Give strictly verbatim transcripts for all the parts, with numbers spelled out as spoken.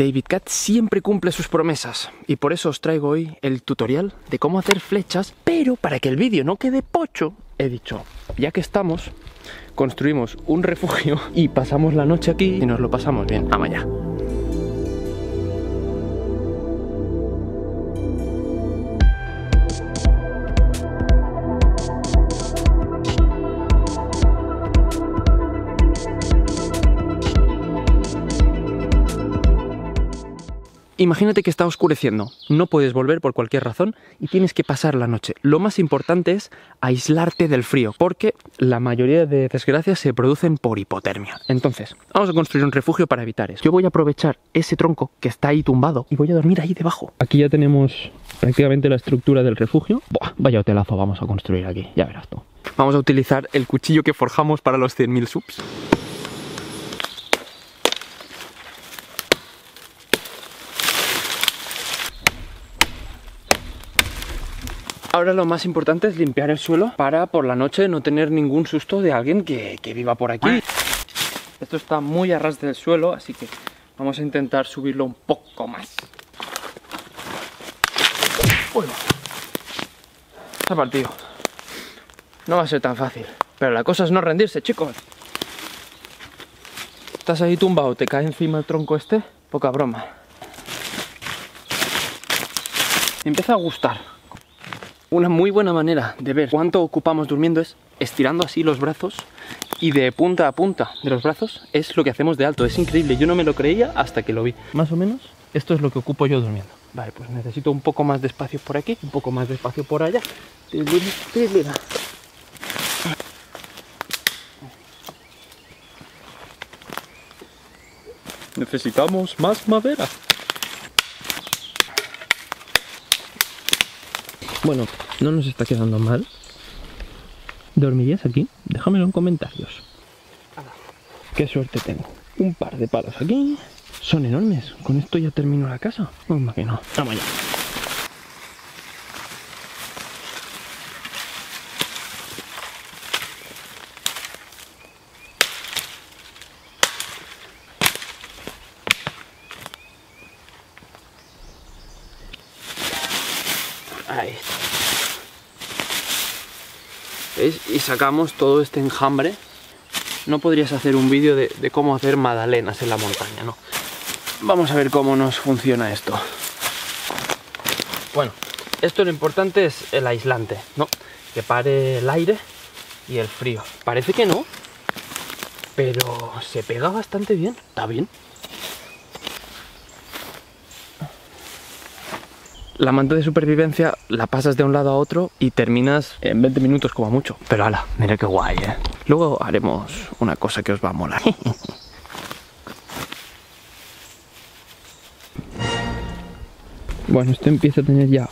David Cat siempre cumple sus promesas y por eso os traigo hoy el tutorial de cómo hacer flechas, pero para que el vídeo no quede pocho, he dicho, ya que estamos, construimos un refugio y pasamos la noche aquí y nos lo pasamos bien. Vamos allá. Imagínate que está oscureciendo, no puedes volver por cualquier razón y tienes que pasar la noche. Lo más importante es aislarte del frío, porque la mayoría de desgracias se producen por hipotermia. Entonces, vamos a construir un refugio para evitar eso. Yo voy a aprovechar ese tronco que está ahí tumbado y voy a dormir ahí debajo. Aquí ya tenemos prácticamente la estructura del refugio. Buah, vaya hotelazo vamos a construir aquí, ya verás tú. Vamos a utilizar el cuchillo que forjamos para los cien mil subs. Ahora lo más importante es limpiar el suelo para por la noche no tener ningún susto de alguien que, que viva por aquí. Esto está muy a ras del suelo, así que vamos a intentar subirlo un poco más. Uy, está partido. No va a ser tan fácil, pero la cosa es no rendirse, chicos. Estás ahí tumbado, te cae encima el tronco este, poca broma. Me empieza a gustar. Una muy buena manera de ver cuánto ocupamos durmiendo es estirando así los brazos, y de punta a punta de los brazos es lo que hacemos de alto. Es increíble, yo no me lo creía hasta que lo vi. Más o menos esto es lo que ocupo yo durmiendo. Vale, pues necesito un poco más de espacio por aquí, un poco más de espacio por allá. Necesitamos más madera. Bueno, no nos está quedando mal. ¿Dormirías aquí? Déjamelo en comentarios. Qué suerte tengo. Un par de palos aquí. Son enormes. Con esto ya termino la casa. Me imagino. Vamos allá. Ahí está. ¿Veis? Y sacamos todo este enjambre. No podrías hacer un vídeo de, de cómo hacer magdalenas en la montaña, ¿no? Vamos a ver cómo nos funciona esto. Bueno, esto lo importante es el aislante, ¿no? Que pare el aire y el frío. Parece que no, pero se pega bastante bien. Está bien. La manta de supervivencia la pasas de un lado a otro y terminas en veinte minutos como mucho. Pero ala, mira qué guay, ¿eh? Luego haremos una cosa que os va a molar. Bueno, esto empieza a tener ya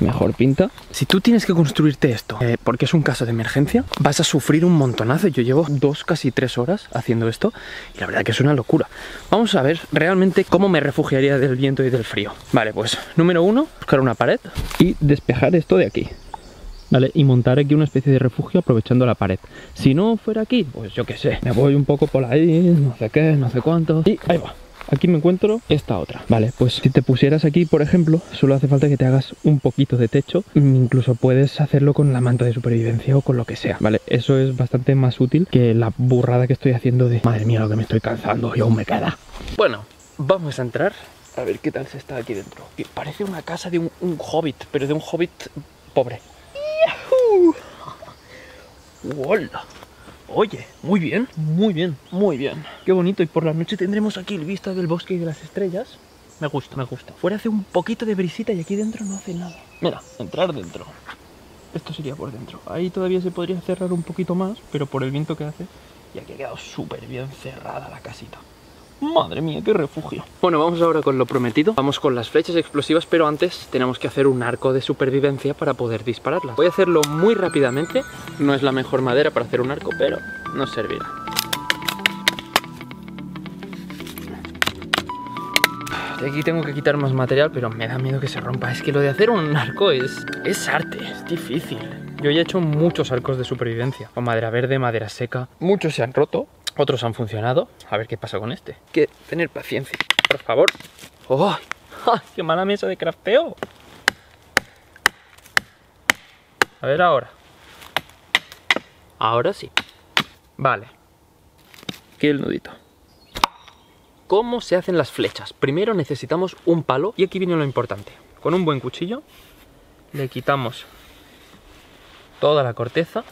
mejor pinta. Si tú tienes que construirte esto, eh, porque es un caso de emergencia, vas a sufrir un montonazo. Yo llevo dos, casi tres horas haciendo esto y la verdad que es una locura. Vamos a ver realmente cómo me refugiaría del viento y del frío. Vale, pues número uno, buscar una pared y despejar esto de aquí. Vale, y montar aquí una especie de refugio aprovechando la pared. Si no fuera aquí, pues yo qué sé, me voy un poco por ahí, no sé qué, no sé cuánto. Y ahí va. Aquí me encuentro esta otra. Vale, pues si te pusieras aquí, por ejemplo, solo hace falta que te hagas un poquito de techo. Incluso puedes hacerlo con la manta de supervivencia o con lo que sea. Vale, eso es bastante más útil que la burrada que estoy haciendo de... Madre mía, lo que me estoy cansando, y aún me queda. Bueno, vamos a entrar a ver qué tal se está aquí dentro. Que parece una casa de un, un hobbit, pero de un hobbit pobre. ¡Yahoo! ¡Hola! Oye, muy bien, muy bien, muy bien. Qué bonito, y por la noche tendremos aquí el vista del bosque y de las estrellas. Me gusta, me gusta. Fuera hace un poquito de brisita y aquí dentro no hace nada. Mira, entrar dentro. Esto sería por dentro. Ahí todavía se podría cerrar un poquito más, pero por el viento que hace. Y aquí ha quedado súper bien cerrada la casita. Madre mía, qué refugio. Bueno, vamos ahora con lo prometido. Vamos con las flechas explosivas, pero antes tenemos que hacer un arco de supervivencia para poder dispararlas. Voy a hacerlo muy rápidamente. No es la mejor madera para hacer un arco, pero nos servirá. De aquí tengo que quitar más material, pero me da miedo que se rompa. Es que lo de hacer un arco es, es arte, es difícil. Yo ya he hecho muchos arcos de supervivencia, con madera verde, madera seca. Muchos se han roto. Otros han funcionado. A ver qué pasa con este. Hay que tener paciencia, por favor. ¡Oh! ¡Qué mala mesa de crafteo! A ver ahora. Ahora sí. Vale. Aquí el nudito. ¿Cómo se hacen las flechas? Primero necesitamos un palo y aquí viene lo importante. Con un buen cuchillo le quitamos toda la corteza.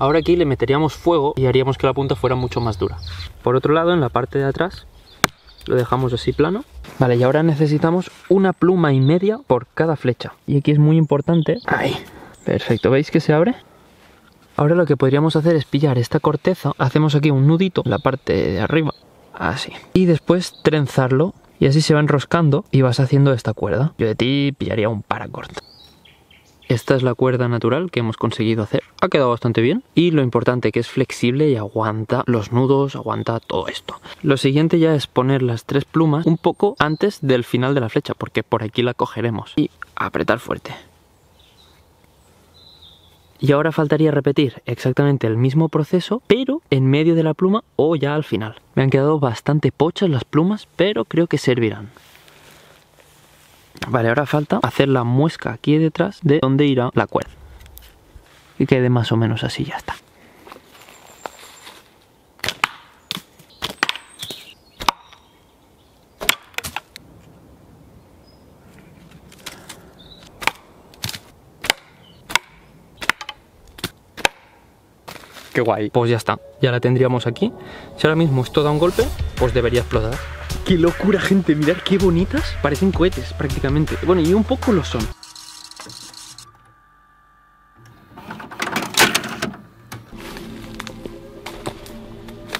Ahora aquí le meteríamos fuego y haríamos que la punta fuera mucho más dura. Por otro lado, en la parte de atrás lo dejamos así plano. Vale, y ahora necesitamos una pluma y media por cada flecha. Y aquí es muy importante... ¡Ahí! Perfecto, ¿veis que se abre? Ahora lo que podríamos hacer es pillar esta corteza. Hacemos aquí un nudito en la parte de arriba. Así. Y después trenzarlo. Y así se va enroscando y vas haciendo esta cuerda. Yo de ti pillaría un paracord. Esta es la cuerda natural que hemos conseguido hacer. Ha quedado bastante bien. Y lo importante que es flexible y aguanta los nudos, aguanta todo esto. Lo siguiente ya es poner las tres plumas un poco antes del final de la flecha, porque por aquí la cogeremos. Y apretar fuerte. Y ahora faltaría repetir exactamente el mismo proceso, pero en medio de la pluma o ya al final. Me han quedado bastante pochas las plumas, pero creo que servirán. Vale, ahora falta hacer la muesca aquí detrás de donde irá la cuerda. Y quede más o menos así, ya está. Qué guay. Pues ya está, ya la tendríamos aquí. Si ahora mismo esto da un golpe, pues debería explotar. ¡Qué locura, gente! Mirad qué bonitas. Parecen cohetes, prácticamente. Bueno, y un poco lo son.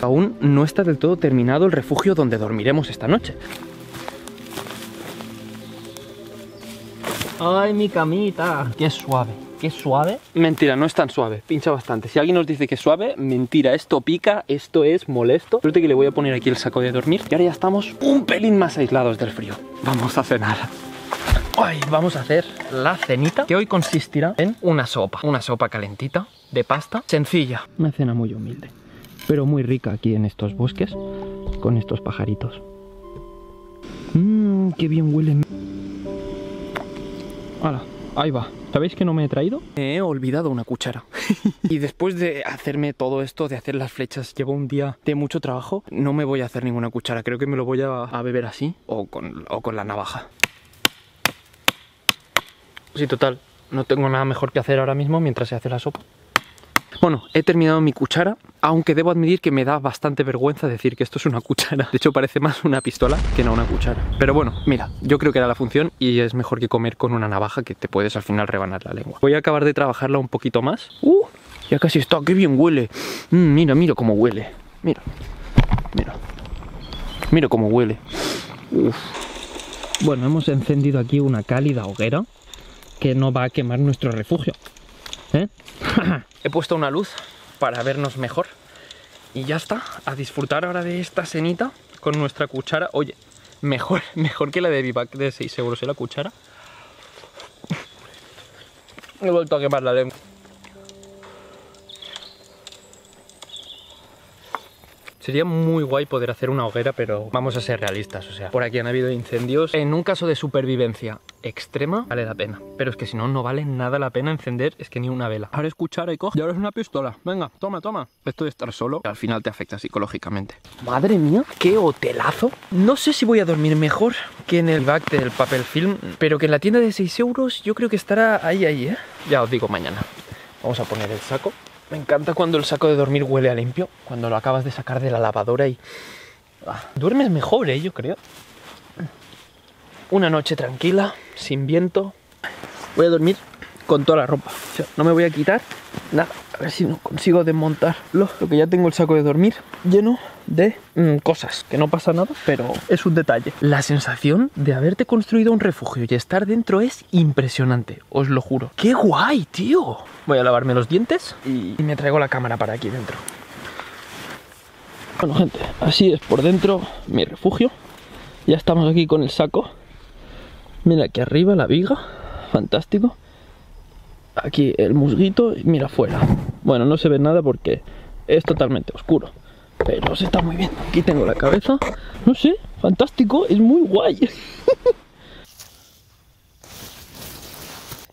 Aún no está del todo terminado el refugio donde dormiremos esta noche. ¡Ay, mi camita! ¡Qué suave! ¿Qué suave? Mentira, no es tan suave, pincha bastante. Si alguien nos dice que es suave, mentira, esto pica, esto es molesto. Suerte que le voy a poner aquí el saco de dormir. Y ahora ya estamos un pelín más aislados del frío. Vamos a cenar. Hoy vamos a hacer la cenita, que hoy consistirá en una sopa. Una sopa calentita, de pasta, sencilla. Una cena muy humilde, pero muy rica aquí en estos bosques, con estos pajaritos. Mmm, qué bien huele. Hola. Ahí va. ¿Sabéis que no me he traído? Me he olvidado una cuchara. Y después de hacerme todo esto, de hacer las flechas, llevo un día de mucho trabajo. No me voy a hacer ninguna cuchara. Creo que me lo voy a, a beber así o con, o con la navaja. Sí, total. No tengo nada mejor que hacer ahora mismo mientras se hace la sopa. Bueno, he terminado mi cuchara, aunque debo admitir que me da bastante vergüenza decir que esto es una cuchara. De hecho, parece más una pistola que no una cuchara. Pero bueno, mira, yo creo que era la función y es mejor que comer con una navaja, que te puedes al final rebanar la lengua. Voy a acabar de trabajarla un poquito más. ¡Uh! Ya casi está, ¡qué bien huele! Mm, mira, mira cómo huele. Mira, mira. Mira cómo huele. Uf. Bueno, hemos encendido aquí una cálida hoguera que no va a quemar nuestro refugio. ¿Eh? He puesto una luz para vernos mejor y ya está, a disfrutar ahora de esta cenita con nuestra cuchara. Oye, mejor, mejor que la de Vivac de seis euros, ¿eh? La cuchara. He vuelto a quemar la lengua. Sería muy guay poder hacer una hoguera, pero vamos a ser realistas, o sea, por aquí han habido incendios. En un caso de supervivencia extrema vale la pena, pero es que si no, no vale nada la pena encender, es que ni una vela. Ahora es cuchara y coge, y ahora es una pistola. Venga, toma, toma. Esto de estar solo, al final te afecta psicológicamente. Madre mía, qué hotelazo. No sé si voy a dormir mejor que en el back del papel film, pero que en la tienda de seis euros yo creo que estará ahí, ahí, ¿eh? Ya os digo mañana. Vamos a poner el saco. Me encanta cuando el saco de dormir huele a limpio, cuando lo acabas de sacar de la lavadora y... Ah, duermes mejor, ¿eh? Yo creo. Una noche tranquila, sin viento. Voy a dormir con toda la ropa. O sea, no me voy a quitar nada. A ver si no consigo desmontarlo. Lo que ya tengo el saco de dormir lleno de mmm, cosas. Que no pasa nada, pero es un detalle. La sensación de haberte construido un refugio y estar dentro es impresionante. Os lo juro. ¡Qué guay, tío! Voy a lavarme los dientes y, y me traigo la cámara para aquí dentro. Bueno, gente, así es por dentro mi refugio. Ya estamos aquí con el saco. Mira aquí arriba la viga. Fantástico. aquí el musguito y mira afuera. Bueno, no se ve nada porque es totalmente oscuro, pero se está muy bien. Aquí tengo la cabeza, no sé, fantástico, es muy guay.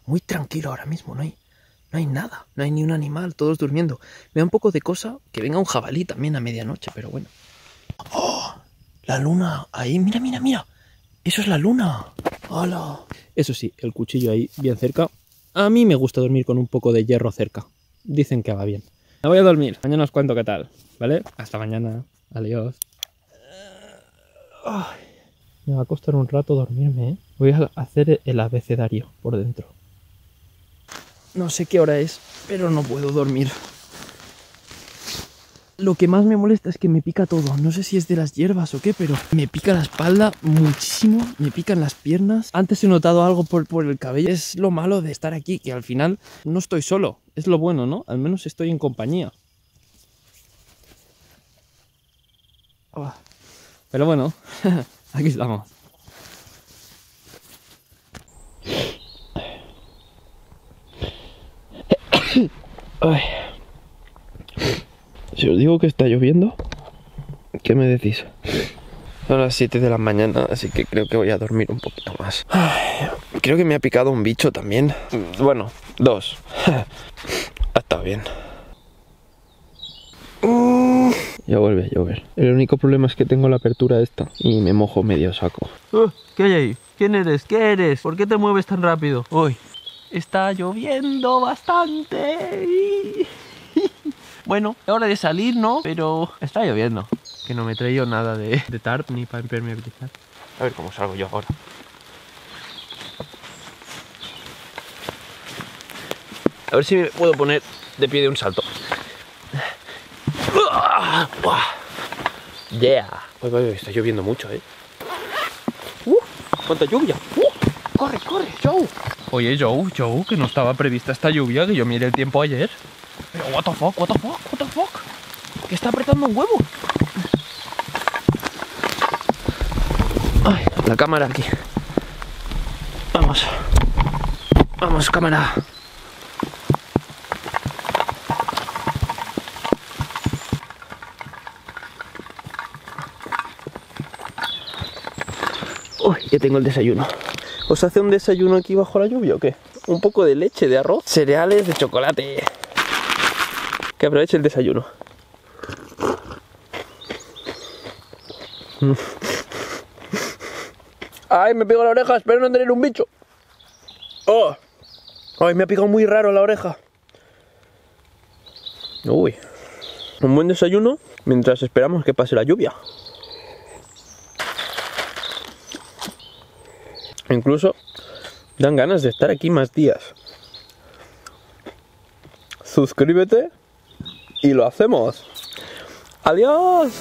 Muy tranquilo ahora mismo, no hay, no hay nada, no hay ni un animal, todos durmiendo. Me da un poco de cosa que venga un jabalí también a medianoche, pero bueno. ¡Oh! La luna ahí, mira, mira, mira. Eso es la luna. ¡Hala! Eso sí, el cuchillo ahí bien cerca. A mí me gusta dormir con un poco de hierro cerca. Dicen que va bien. Me voy a dormir. Mañana os cuento qué tal, ¿vale? Hasta mañana. Adiós. Ay, me va a costar un rato dormirme, ¿eh? Voy a hacer el abecedario por dentro. No sé qué hora es, pero no puedo dormir. Lo que más me molesta es que me pica todo. No sé si es de las hierbas o qué, pero me pica la espalda muchísimo. Me pican las piernas. Antes he notado algo por, por el cabello. Es lo malo de estar aquí, que al final no estoy solo. Es lo bueno, ¿no? Al menos estoy en compañía. Pero bueno, aquí estamos. Ay. Si os digo que está lloviendo, ¿qué me decís? Son las siete de la mañana, así que creo que voy a dormir un poquito más. Ay, creo que me ha picado un bicho también. Bueno, dos. Ha estado bien. Ya vuelve a llover. El único problema es que tengo la apertura esta y me mojo medio saco. Uh, ¿Qué hay ahí? ¿Quién eres? ¿Qué eres? ¿Por qué te mueves tan rápido? Uy, está lloviendo bastante. Bueno, hora de salir, ¿no? Pero está lloviendo. Que no me he traído nada de, de tarp ni para impermeabilizar. A ver cómo salgo yo ahora. A ver si me puedo poner de pie de un salto. ¡Yeah! Uy, uy, uy, está lloviendo mucho, ¿eh? ¡Uh! ¡Cuánta lluvia! ¡Uh! ¡Corre, corre, Joe! Oye, Joe, Joe, que no estaba prevista esta lluvia, que yo miré el tiempo ayer. Pero what the fuck, what the fuck, what the fuck, que está apretando un huevo. Ay, la cámara aquí. Vamos. Vamos, cámara. Uy, ya tengo el desayuno. ¿Os hace un desayuno aquí bajo la lluvia o qué? Un poco de leche, de arroz, cereales, de chocolate. Que aproveche el desayuno. Ay, me pego la oreja, espero no tener un bicho. Oh. Ay, me ha picado muy raro la oreja. Uy. Un buen desayuno mientras esperamos que pase la lluvia. Incluso dan ganas de estar aquí más días. Suscríbete. Y lo hacemos. ¡Adiós!